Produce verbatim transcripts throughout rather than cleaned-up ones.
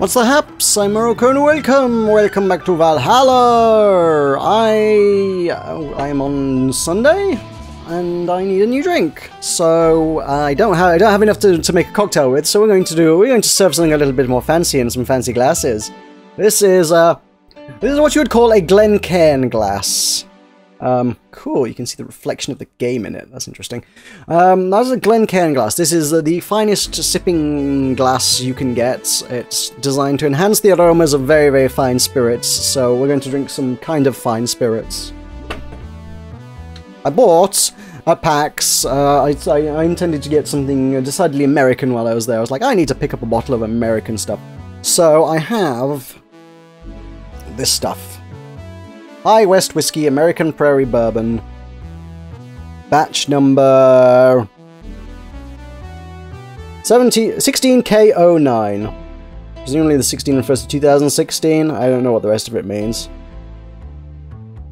What's the haps? I'm Meroka and welcome! Welcome back to Valhalla! I... I'm on Sunday? And I need a new drink. So I don't have I don't have enough to, to make a cocktail with, so we're going to do we're going to serve something a little bit more fancy in some fancy glasses. This is uh this is what you would call a Glencairn glass. Um cool, you can see the reflection of the game in it. That's interesting. Um that's a Glencairn glass. This is uh, the finest sipping glass you can get. It's designed to enhance the aromas of very, very fine spirits, so we're going to drink some kind of fine spirits. I bought a PAX, uh, I, I, I intended to get something decidedly American while I was there. I was like, I need to pick up a bottle of American stuff. So I have this stuff. High West Whiskey, American Prairie Bourbon. Batch number seventeen K oh nine. Presumably the sixteen refers to two thousand sixteen. I don't know what the rest of it means.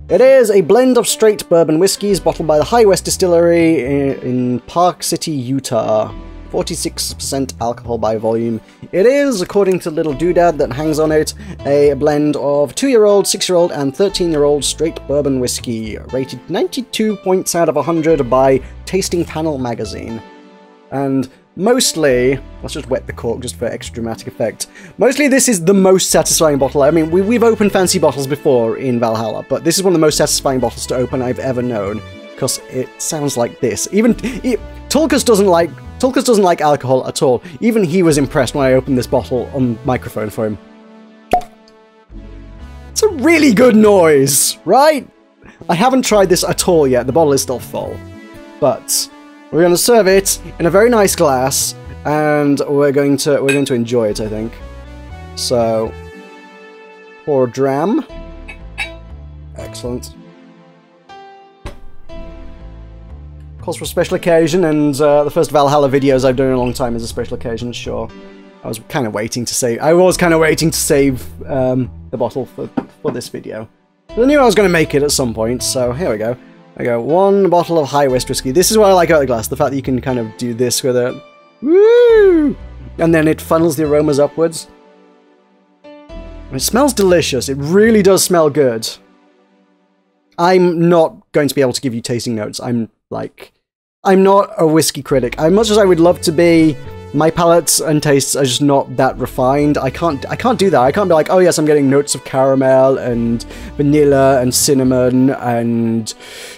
It is a blend of straight bourbon whiskies bottled by the High West Distillery in Park City, Utah. forty-six percent alcohol by volume. It is, according to little doodad that hangs on it, a blend of two-year-old, six-year-old, and thirteen-year-old straight bourbon whiskey, rated ninety-two points out of one hundred by Tasting Panel magazine. And mostly, let's just wet the cork just for extra dramatic effect. Mostly this is the most satisfying bottle. I mean, we, we've opened fancy bottles before in Valhalla, but this is one of the most satisfying bottles to open I've ever known, because it sounds like this. Even it, Tulkas doesn't like Tulkas doesn't like alcohol at all. Even he was impressed when I opened this bottle on microphone for him. It's a really good noise, right? I haven't tried this at all yet. The bottle is still full, but we're going to serve it in a very nice glass, and we're going to we're going to enjoy it, I think. So, pour a dram. Excellent. Calls for a special occasion, and uh, the first Valhalla videos I've done in a long time is a special occasion. Sure, I was kind of waiting to save. I was kind of waiting to save um, the bottle for for this video. But I knew I was going to make it at some point, so here we go. I go, one bottle of High West whiskey. This is what I like about the glass, the fact that you can kind of do this with it. Woo! And then it funnels the aromas upwards. And it smells delicious. It really does smell good. I'm not going to be able to give you tasting notes. I'm like, I'm not a whiskey critic. As much as I would love to be, my palates and tastes are just not that refined. I can't, I can't do that. I can't be like, oh yes, I'm getting notes of caramel and vanilla and cinnamon and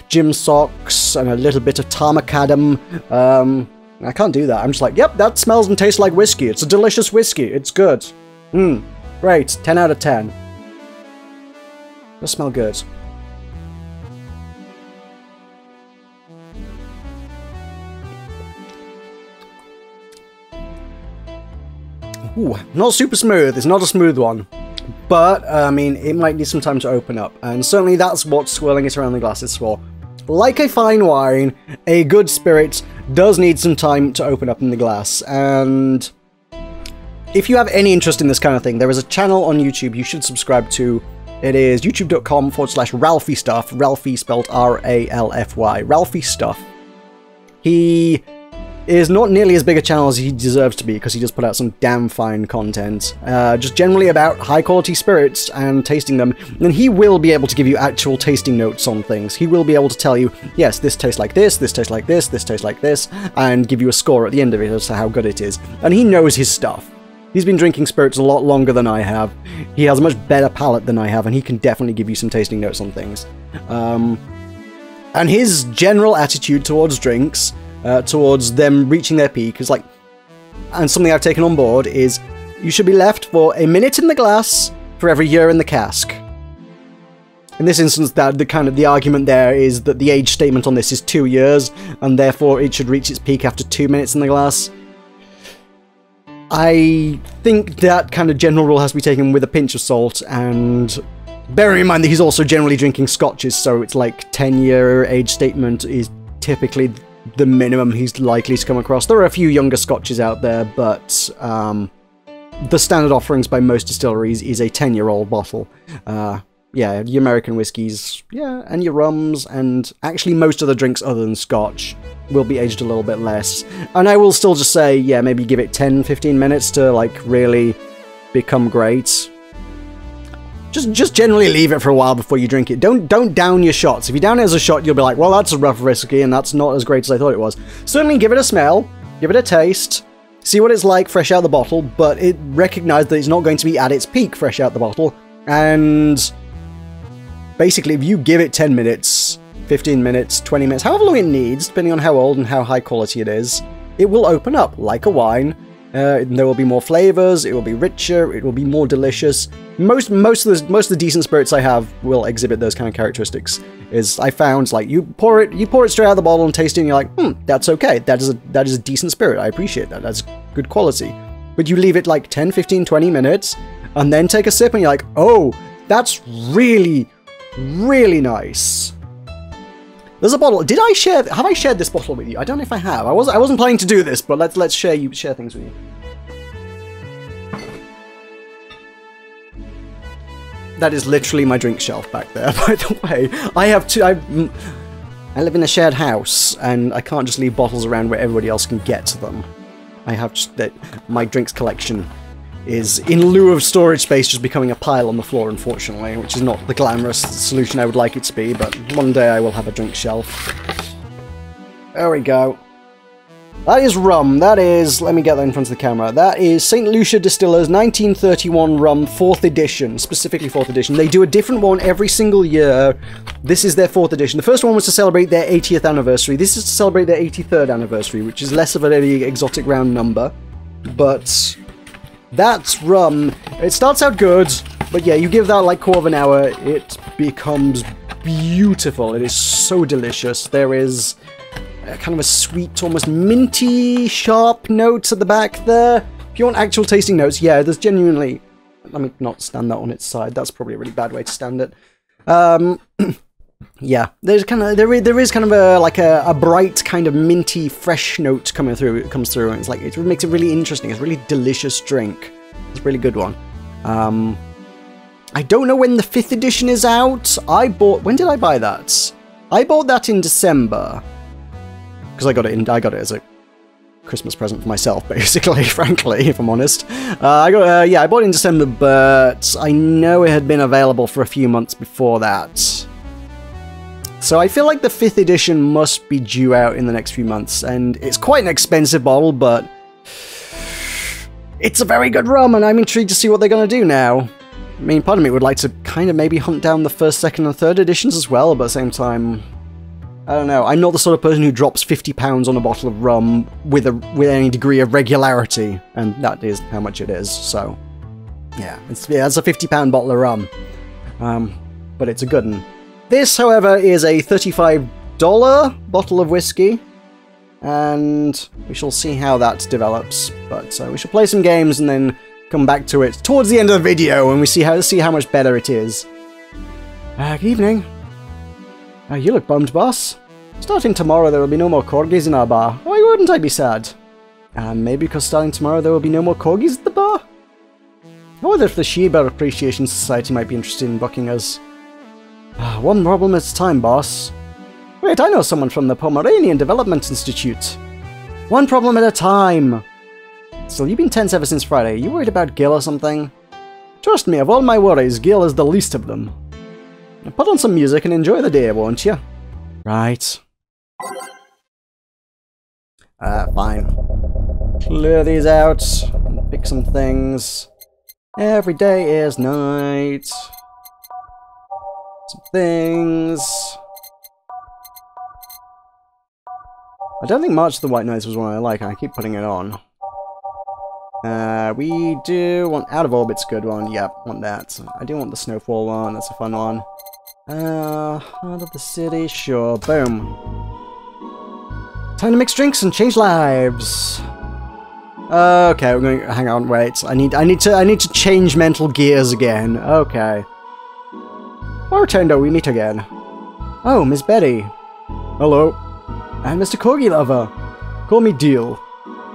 gym socks and a little bit of tarmacadam. Um, I can't do that. I'm just like, yep, that smells and tastes like whiskey. It's a delicious whiskey. It's good. Mmm, great. ten out of ten. It smells good. Ooh, not super smooth. It's not a smooth one, but I mean, it might need some time to open up, and certainly that's what swirling it around the glass is for. Like a fine wine, a good spirit does need some time to open up in the glass, and if you have any interest in this kind of thing, there is a channel on YouTube you should subscribe to. It is youtube.com forward slash Ralfy Stuff, Ralfy spelled R A L F Y, Ralfy Stuff. He is not nearly as big a channel as he deserves to be, because he does put out some damn fine content, uh, just generally about high quality spirits and tasting them, and he will be able to give you actual tasting notes on things. He will be able to tell you, yes, this tastes like this, this tastes like this, this tastes like this, and give you a score at the end of it as to how good it is. And he knows his stuff. He's been drinking spirits a lot longer than I have. He has a much better palate than I have, and he can definitely give you some tasting notes on things. Um, and his general attitude towards drinks, Uh, towards them reaching their peak, is like, and something I've taken on board is, you should be left for a minute in the glass for every year in the cask. In this instance, that the kind of the argument there is that the age statement on this is two years, and therefore it should reach its peak after two minutes in the glass. I think that kind of general rule has to be taken with a pinch of salt, and bearing in mind that he's also generally drinking scotches, so it's like ten-year age statement is typically the minimum he's likely to come across. There are a few younger scotches out there, but um, the standard offerings by most distilleries is a ten-year-old bottle. Uh, yeah, your American whiskies, yeah, and your rums, and actually most other drinks other than scotch will be aged a little bit less. And I will still just say, yeah, maybe give it ten, fifteen minutes to like really become great. Just just generally leave it for a while before you drink it. Don't don't down your shots. If you down it as a shot, you'll be like, well, that's a rough whiskey and that's not as great as I thought it was. Certainly give it a smell, give it a taste, see what it's like fresh out of the bottle, but it recognizes that it's not going to be at its peak fresh out the bottle. And basically, if you give it ten minutes, fifteen minutes, twenty minutes, however long it needs, depending on how old and how high quality it is, it will open up like a wine. Uh, there will be more flavors, it will be richer, it will be more delicious. Most most of the most of the decent spirits I have will exhibit those kind of characteristics. Is I found like you pour it you pour it straight out of the bottle and taste it and you're like, hmm, that's okay. That is a that is a decent spirit. I appreciate that. That's good quality. But you leave it like ten, fifteen, twenty minutes and then take a sip and you're like, "Oh, that's really really nice." There's a bottle. Did I share? Have I shared this bottle with you? I don't know if I have. I was. I wasn't planning to do this, but let's let's share you share things with you. That is literally my drink shelf back there. By the way, I have two. I, I live in a shared house, and I can't just leave bottles around where everybody else can get to them. I have just, that my drinks collection is, in lieu of storage space, just becoming a pile on the floor, unfortunately, which is not the glamorous solution I would like it to be, but one day I will have a drink shelf. There we go. That is rum. That is... let me get that in front of the camera. That is Saint Lucia Distiller's nineteen thirty-one rum, fourth edition. Specifically fourth edition. They do a different one every single year. This is their fourth edition. The first one was to celebrate their eightieth anniversary. This is to celebrate their eighty-third anniversary, which is less of an exotic round number. But... that's rum. It starts out good, but yeah, you give that like quarter of an hour, it becomes beautiful. It is so delicious. There is a kind of a sweet, almost minty, sharp notes at the back there. If you want actual tasting notes, yeah, there's genuinely... let me not stand that on its side. That's probably a really bad way to stand it. Um, yeah, there's kind of there is, there is kind of a like a, a bright kind of minty fresh note coming through. It comes through and it's like it makes it really interesting. It's a really delicious drink. It's a really good one. Um, I don't know when the fifth edition is out. I bought when did I buy that? I bought that in December because I got it in I got it as a Christmas present for myself, basically. Frankly, if I'm honest, uh, I got uh, yeah I bought it in December, but I know it had been available for a few months before that. So I feel like the fifth edition must be due out in the next few months, and it's quite an expensive bottle, but it's a very good rum, and I'm intrigued to see what they're going to do now. I mean, part of me would like to kind of maybe hunt down the first, second, and third editions as well, but at the same time, I don't know. I'm not the sort of person who drops fifty pounds on a bottle of rum with a with any degree of regularity, and that is how much it is. So, yeah, it's yeah, that's a fifty pound bottle of rum, um, but it's a good one. This, however, is a thirty-five dollar bottle of whiskey, and we shall see how that develops. But uh, we shall play some games and then come back to it towards the end of the video, and we see how see how much better it is. Uh, good evening. Uh, you look bummed, boss. Starting tomorrow, there will be no more corgis in our bar. Why wouldn't I be sad? Uh, maybe because starting tomorrow, there will be no more corgis at the bar. I wonder if the Sheba Appreciation Society might be interested in booking us. One problem at a time, boss. Wait, I know someone from the Pomeranian Development Institute. One problem at a time. So you've been tense ever since Friday. You worried about Gil or something? Trust me, of all my worries, Gil is the least of them. Now put on some music and enjoy the day, won't you? Right. Ah, uh, fine. Clear these out. Pick some things. Every day is night. Things. I don't think March of the White Knights was one I like, and I keep putting it on. Uh, we do want Out of Orbit's good one. Yep, want that. I do want the Snowfall one. That's a fun one. Uh, Out of the City. Sure. Boom. Time to mix drinks and change lives. Okay, we're going to hang on. Wait, I need. I need to. I need to change mental gears again. Okay. Bartender, we meet again. Oh, Miss Betty. Hello. And Mister Corgi Lover. Call me Deal.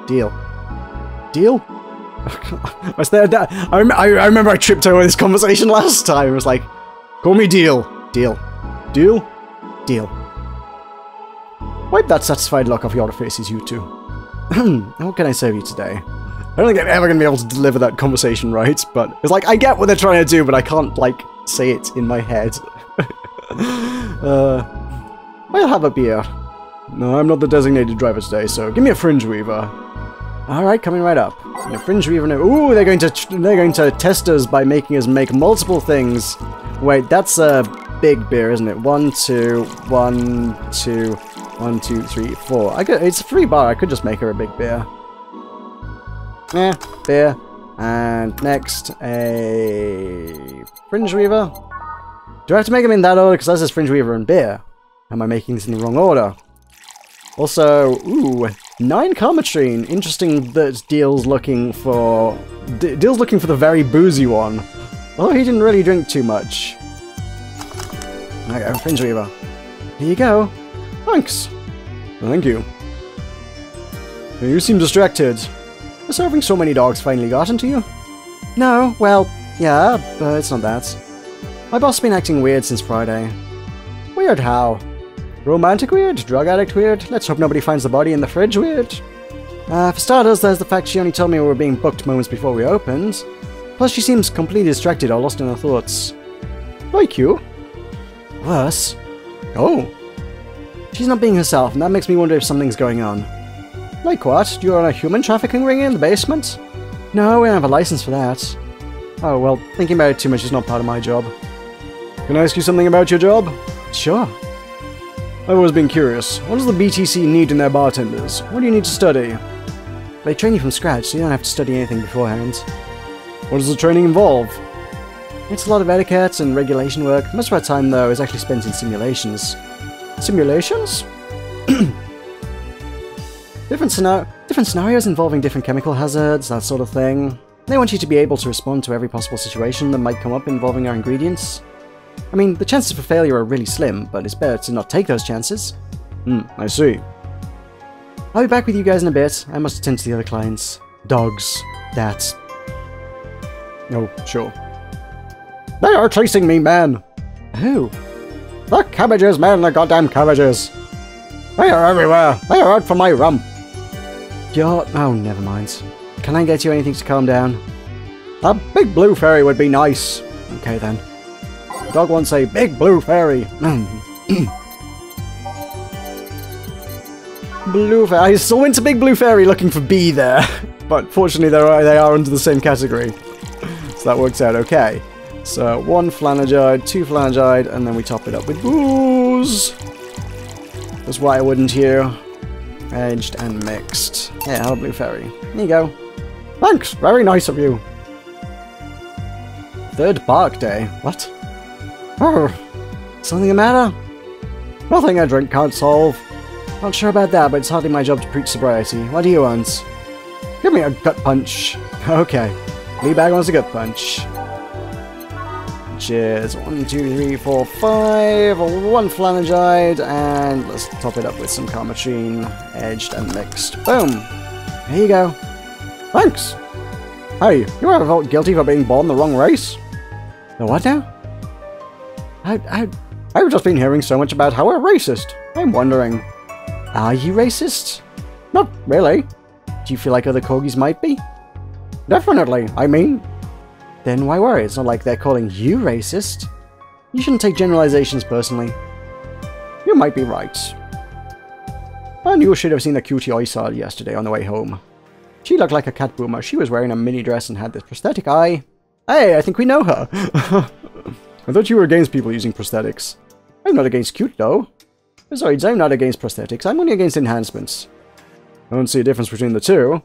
Deal. Deal? Was there that? I, rem I remember I tripped over this conversation last time. It was like, call me Deal. Deal. Deal? Deal. Wipe that satisfied look off your faces, you two. What can I serve you today? I don't think I'm ever going to be able to deliver that conversation right, but it's like, I get what they're trying to do, but I can't, like, say it in my head. uh, I'll have a beer. No, I'm not the designated driver today, so give me a Fringe Weaver. Alright, coming right up. A Fringe Weaver. No ooh, they're going to they're going to test us by making us make multiple things. Wait, that's a big beer, isn't it? One, two, one, two, one, two, three, four. I could, it's a free bar, I could just make her a big beer. Eh, beer. And next, a Fringe Weaver. Do I have to make them in that order? Because that says Fringe Weaver and beer. Am I making this in the wrong order? Also, ooh, nine Karmatrine. Interesting that Deal's looking for... D Deal's looking for the very boozy one. Although he didn't really drink too much. Okay, Fringe Weaver. Here you go. Thanks. Well, thank you. You seem distracted. Has serving so many dogs finally gotten to you? No, well, yeah, but it's not that. My boss has been acting weird since Friday. Weird how? Romantic weird? Drug addict weird? Let's hope nobody finds the body in the fridge weird? Uh, for starters, there's the fact she only told me we were being booked moments before we opened. Plus, she seems completely distracted or lost in her thoughts. Like you. Worse. Oh. She's not being herself, and that makes me wonder if something's going on. Like what? You're on a human trafficking ring in the basement? No, we don't have a license for that. Oh, well, thinking about it too much is not part of my job. Can I ask you something about your job? Sure. I've always been curious. What does the B T C need in their bartenders? What do you need to study? They train you from scratch, so you don't have to study anything beforehand. What does the training involve? It's a lot of etiquette and regulation work. Most of our time, though, is actually spent in simulations. Simulations? different, scena different scenarios involving different chemical hazards, that sort of thing. They want you to be able to respond to every possible situation that might come up involving our ingredients. I mean, the chances for failure are really slim, but it's better to not take those chances. Hmm, I see. I'll be back with you guys in a bit. I must attend to the other clients. Dogs. That. Oh, sure. They are chasing me, man! Who? The cabbages, man, the goddamn cabbages! They are everywhere! They are out for my rum! You're... oh, never mind. Can I get you anything to calm down? A big blue fairy would be nice! Okay, then. Dog wants a big blue fairy. blue fairy. I still went to big blue fairy looking for B there, but fortunately they are they are under the same category, so that works out okay. So one flanagide, two flanagide, and then we top it up with booze. That's why I wouldn't you. Aged and mixed. Yeah, blue fairy. There you go. Thanks. Very nice of you. Third bark day. What? Oh, something the matter? Nothing I drink can't solve. Not sure about that, but it's hardly my job to preach sobriety. What do you want? Give me a gut punch. Okay. Fleabag wants a gut punch. Cheers. One, two, three, four, five. One flanagide, and let's top it up with some Karmatrine, edged and mixed. Boom. Here you go. Thanks. Hey, you ever felt guilty for being born the wrong race? The what now? I, I, I've just been hearing so much about how we're racist. I'm wondering, are you racist? Not really. Do you feel like other corgis might be? Definitely, I mean. Then why worry? It's not like they're calling you racist. You shouldn't take generalizations personally. You might be right. And you should have seen the cutie I saw yesterday on the way home. She looked like a cat boomer. She was wearing a mini dress and had this prosthetic eye. Hey, I think we know her. I thought you were against people using prosthetics. I'm not against cute, though. Besides, I'm not against prosthetics. I'm only against enhancements. I don't see a difference between the two.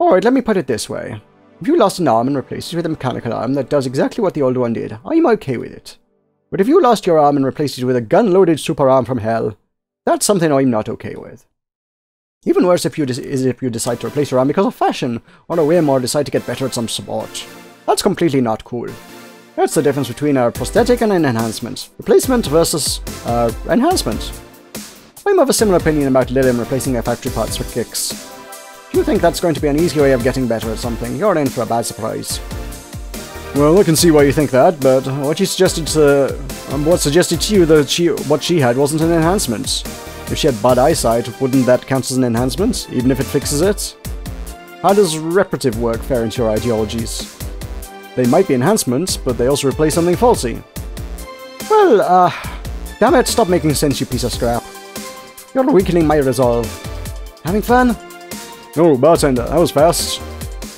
Alright, let me put it this way. If you lost an arm and replaced it with a mechanical arm that does exactly what the old one did, I'm okay with it. But if you lost your arm and replaced it with a gun-loaded super arm from hell, that's something I'm not okay with. Even worse if you is if you decide to replace your arm because of fashion, or a whim, or decide to get better at some sport. That's completely not cool. That's the difference between a prosthetic and an enhancement. Replacement versus, uh, enhancement. I'm of a similar opinion about Lilim replacing their factory parts with kicks. If you think that's going to be an easy way of getting better at something, you're in for a bad surprise. Well, I can see why you think that, but what she suggested to, um, what suggested to you that she, what she had wasn't an enhancement. If she had bad eyesight, wouldn't that count as an enhancement, even if it fixes it? How does reparative work fare into your ideologies? They might be enhancements, but they also replace something faulty. Well, uh... damn it, stop making sense, you piece of scrap. You're weakening my resolve. Having fun? Oh, bartender, that was fast.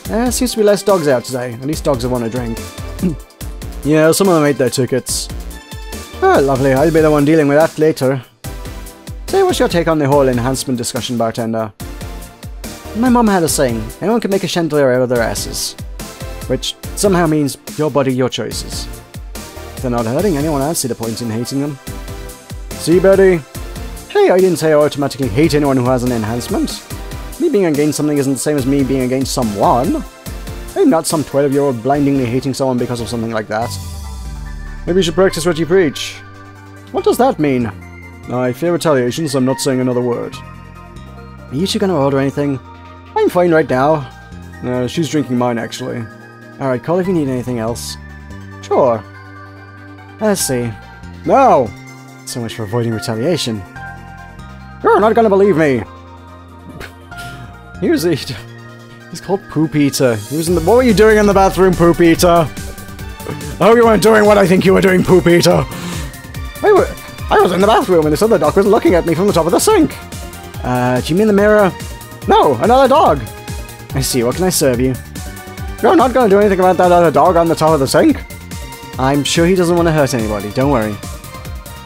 Eh, seems to be less dogs out today. At least dogs have won a drink. Yeah, some of them ate their tickets. Ah, lovely. I'll be the one dealing with that later. Say, what's your take on the whole enhancement discussion, bartender? My mom had a saying, anyone can make a chandelier out of their asses. Which somehow means your body, your choices. If they're not hurting anyone, I'd see the point in hating them. See, Betty? Hey, I didn't say I automatically hate anyone who has an enhancement. Me being against something isn't the same as me being against someone. I'm not some twelve year old blindingly hating someone because of something like that. Maybe you should practice what you preach. What does that mean? I fear retaliation, so I'm not saying another word. Are you two gonna order anything? I'm fine right now. No, uh, she's drinking mine, actually. Alright, call if you need anything else. Sure. Let's see. No! So much for avoiding retaliation. You're not gonna believe me! Here's a... He's called Poop Eater. He was in the... What were you doing in the bathroom, Poop Eater? I hope you weren't doing what I think you were doing, Poop Eater. I, were... I was in the bathroom and this other dog was looking at me from the top of the sink. Uh, do you mean the mirror? No, another dog. I see, what can I serve you? You're not going to do anything about that other dog on the top of the sink. I'm sure he doesn't want to hurt anybody, don't worry.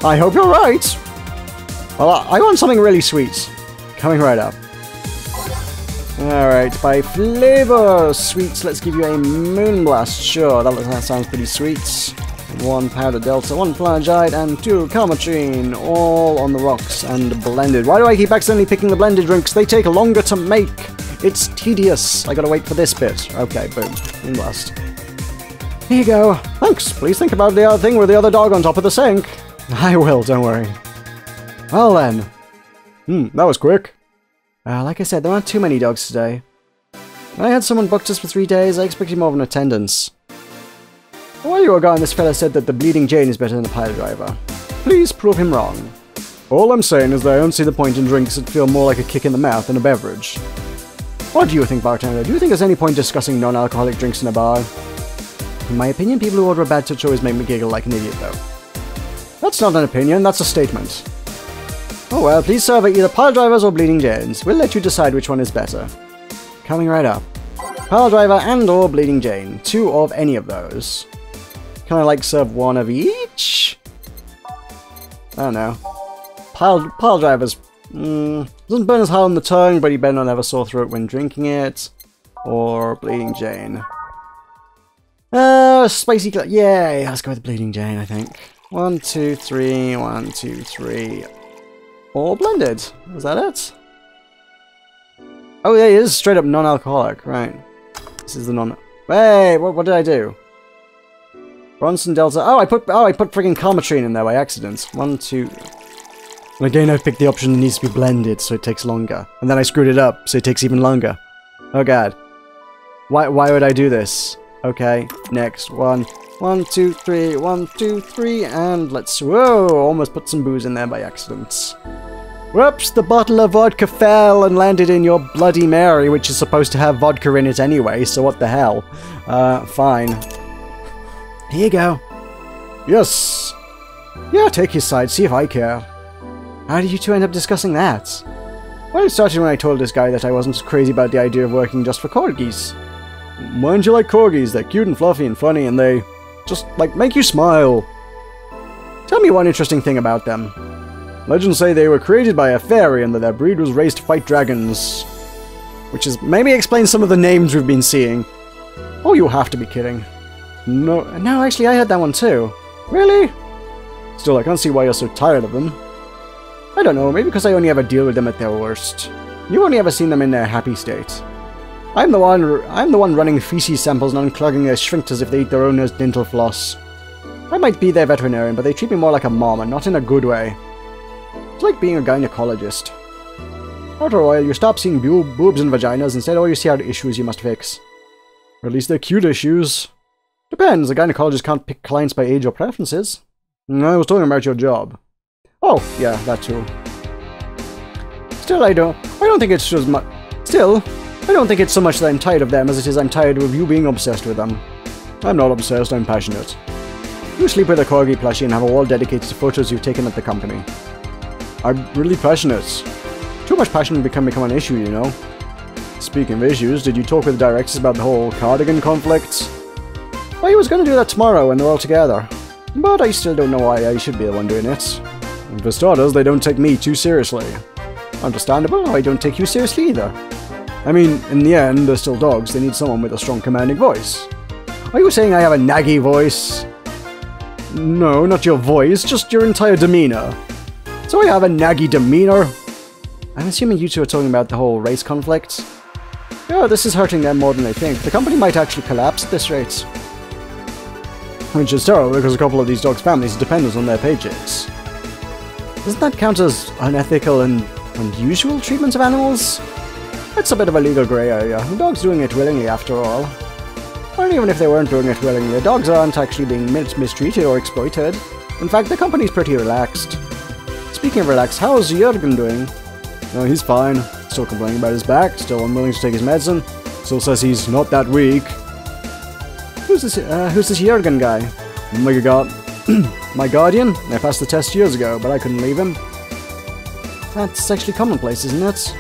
I hope you're right. Well, I, I want something really sweet. Coming right up. Alright, by flavor sweets, let's give you a Moonblast. Sure, that, looks, that sounds pretty sweet. One Powder Delta, one Flangite, and two Carmatrine, all on the rocks and blended. Why do I keep accidentally picking the blended drinks? They take longer to make. It's tedious. I gotta wait for this bit. Okay, boom. Moonblast. Here you go. Thanks. Please think about the other thing with the other dog on top of the sink. I will, don't worry. Well then. Hmm, that was quick. Uh, like I said, there aren't too many dogs today. When I had someone booked us for three days, I expected more of an attendance. A while you were gone, this fella said that the Bleeding Jane is better than a pile driver. Please prove him wrong. All I'm saying is that I don't see the point in drinks that feel more like a kick in the mouth than a beverage. What do you think, bartender? Do you think there's any point discussing non-alcoholic drinks in a bar? In my opinion, people who order a bad touch always make me giggle like an idiot, though. That's not an opinion, that's a statement. Oh well, please serve either Pile Drivers or Bleeding Janes. We'll let you decide which one is better. Coming right up. Pile Driver and or Bleeding Jane. Two of any of those. Can I, like, serve one of each? I don't know. Pile, pile Drivers. Mm, doesn't burn as hard on the tongue, but you better not have a sore throat when drinking it. Or Bleeding Jane. Uh, spicy... Yay! Let's go with Bleeding Jane, I think. One, two, three. One, two, three. Or blended. Is that it? Oh, yeah, it is straight up non-alcoholic. Right. This is the non... Hey! What, what did I do? Bronson Delta... Oh, I put... Oh, I put friggin' Carmatrine in there by accident. One, two... And again, I picked the option that needs to be blended, so it takes longer. And then I screwed it up, so it takes even longer. Oh, God. Why, why would I do this? Okay. Next. One... One, two, three, one, two, three, and let's... Whoa, almost put some booze in there by accident. Whoops, the bottle of vodka fell and landed in your Bloody Mary, which is supposed to have vodka in it anyway, so what the hell. Uh, fine. Here you go. Yes. Yeah, take his side, see if I care. How did you two end up discussing that? Well, it started when I told this guy that I wasn't crazy about the idea of working just for corgis. Why don't you like corgis? They're cute and fluffy and funny and they... just, like, make you smile. Tell me one interesting thing about them. Legends say they were created by a fairy and that their breed was raised to fight dragons. Which is maybe explains some of the names we've been seeing. Oh, you have to be kidding. No, no, actually, I heard that one too. Really? Still, I can't see why you're so tired of them. I don't know, maybe because I only ever deal with them at their worst. You've only ever seen them in their happy state. I'm the one I'm the one running feces samples and unclogging their sphincters if they eat their owner's dental floss. I might be their veterinarian, but they treat me more like a mom and not in a good way. It's like being a gynecologist. After a while, you stop seeing boob, boobs and vaginas. Instead, all you see are issues you must fix. Or at least they're cute issues. Depends, a gynecologist can't pick clients by age or preferences. I was talking about your job. Oh, yeah, that too. Still, I don't... I don't think it's just much... Still... I don't think it's so much that I'm tired of them as it is I'm tired of you being obsessed with them. I'm not obsessed, I'm passionate. You sleep with a corgi plushie and have a wall dedicated to photos you've taken at the company. I'm really passionate. Too much passion can become an issue, you know. Speaking of issues, did you talk with the directors about the whole cardigan conflict? Well, I was going to do that tomorrow when they're all together. But I still don't know why I should be the one doing it. And for starters, they don't take me too seriously. Understandable, I don't take you seriously either. I mean, in the end, they're still dogs, they need someone with a strong commanding voice. Are you saying I have a naggy voice? No, not your voice, just your entire demeanor. So I have a naggy demeanor? I'm assuming you two are talking about the whole race conflict? Yeah, this is hurting them more than they think. The company might actually collapse at this rate. Which is terrible because a couple of these dogs' families are dependent on their paychecks. Doesn't that count as unethical and unusual treatment of animals? It's a bit of a legal grey area. The dog's doing it willingly after all. And even if they weren't doing it willingly, the dogs aren't actually being mis mistreated or exploited. In fact, the company's pretty relaxed. Speaking of relaxed, how's Jürgen doing? No, he's fine. Still complaining about his back, still unwilling to take his medicine, still says he's not that weak. Who's this, uh, who's this Jürgen guy? My god. My guardian? I passed the test years ago, but I couldn't leave him. That's actually commonplace, isn't it?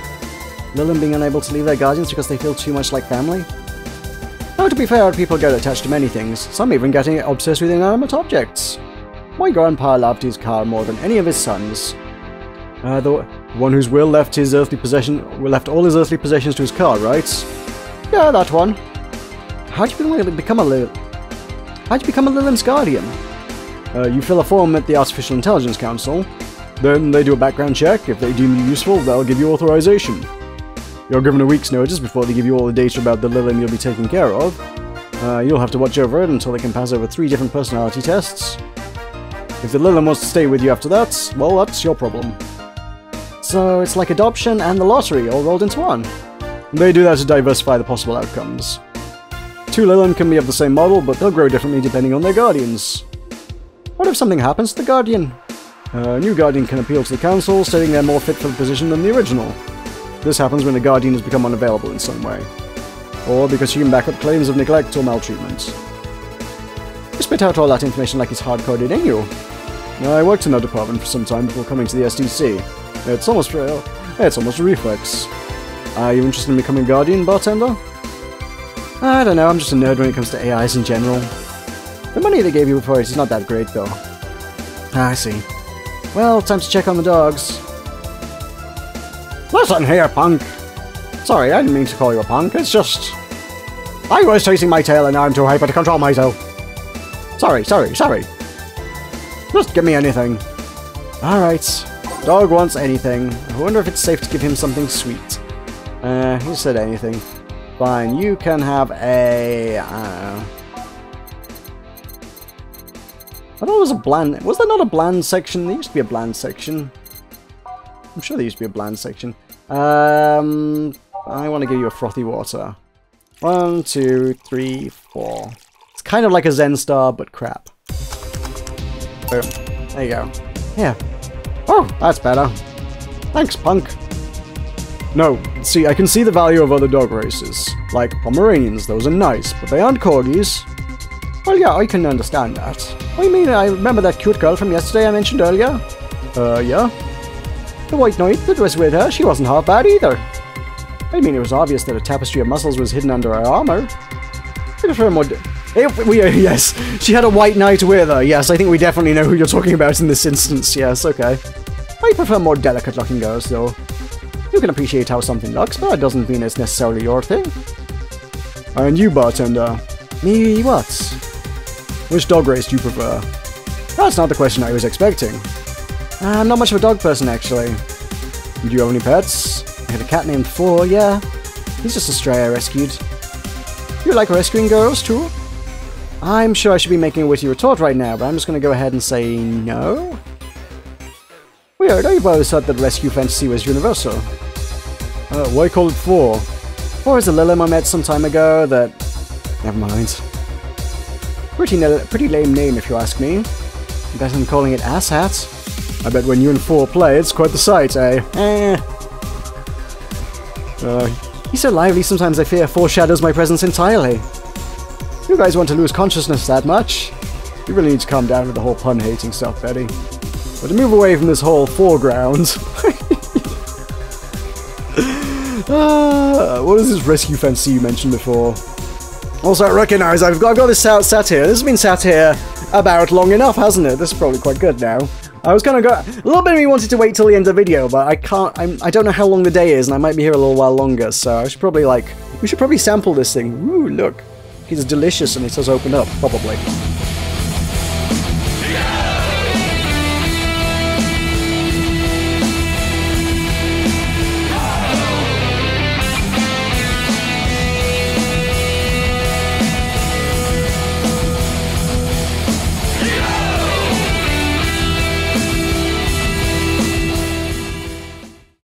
Lilim being unable to leave their guardians because they feel too much like family? Now, to be fair, people get attached to many things, some even getting obsessed with inanimate objects. My grandpa loved his car more than any of his sons. Uh, the one whose will left his earthly possession, left all his earthly possessions to his car, right? Yeah, that one. How do you become a Lil? How do you become a Lilim's guardian? Uh, you fill a form at the Artificial Intelligence Council. Then they do a background check. If they deem you useful, they'll give you authorization. You're given a week's notice before they give you all the data about the Lilim you'll be taking care of. Uh, you'll have to watch over it until they can pass over three different personality tests. If the Lilim wants to stay with you after that, well, that's your problem. So it's like adoption and the lottery all rolled into one. They do that to diversify the possible outcomes. Two Lilim can be of the same model, but they'll grow differently depending on their guardians. What if something happens to the guardian? A new guardian can appeal to the council, stating they're more fit for the position than the original. This happens when a guardian has become unavailable in some way, or because you can back up claims of neglect or maltreatment. You spit out all that information like it's hard-coded in you. I worked in that department for some time before coming to the S D C. It's almost real. It's almost a reflex. Are you interested in becoming guardian, bartender? I don't know, I'm just a nerd when it comes to A Is in general. The money they gave you for it is not that great, though. Ah, I see. Well, time to check on the dogs. Listen here, punk! Sorry, I didn't mean to call you a punk, it's just... I was chasing my tail and now I'm too hyper to control myself. Sorry, sorry, sorry. Just give me anything. Alright. Dog wants anything. I wonder if it's safe to give him something sweet. Uh, he said anything. Fine, you can have a... I don't know. I thought it was a bland... Was there not a bland section? There used to be a bland section. I'm sure there used to be a bland section. Um, I want to give you a frothy water. One, two, three, four. It's kind of like a Zen Star, but crap. Boom. There you go. Yeah. Oh, that's better. Thanks, punk. No, see, I can see the value of other dog races. Like Pomeranians, those are nice, but they aren't corgis. Well, yeah, I can understand that. What do you mean? I remember that cute girl from yesterday I mentioned earlier? Uh, yeah? The white knight that was with her, she wasn't half bad either. I mean, it was obvious that a tapestry of muscles was hidden under her armor. Look at her more. Yes, she had a white knight with her. Yes, I think we definitely know who you're talking about in this instance. Yes, okay. I prefer more delicate-looking girls, though. You can appreciate how something looks, but that doesn't mean it's necessarily your thing. And you, bartender? Me what? Which dog race do you prefer? That's not the question I was expecting. I'm not much of a dog person, actually. Do you have any pets? I had a cat named Four, yeah. He's just a stray I rescued. You like rescuing girls, too? I'm sure I should be making a witty retort right now, but I'm just going to go ahead and say no. Weird, I've always thought that rescue fantasy was universal. Uh, why call it Four? Four is a Lilim I met some time ago that... Never mind. Pretty, pretty lame name, if you ask me. Better than calling it Asshat. I bet when you and Four play, it's quite the sight, eh? Eh. Uh, He's so lively sometimes I fear foreshadows my presence entirely. You guys want to lose consciousness that much? You really need to calm down with the whole pun-hating stuff, Betty. But to move away from this whole foreground... uh, what was this rescue fancy you mentioned before? Also, I recognize I've got, got this sat, sat here. This has been sat here about long enough, hasn't it? This is probably quite good now. I was kind of got a little bit of me wanted to wait till the end of the video, but I can't. I'm, I don't know how long the day is, and I might be here a little while longer. So I should probably like we should probably sample this thing. Ooh, look, it's delicious, and it has opened up probably.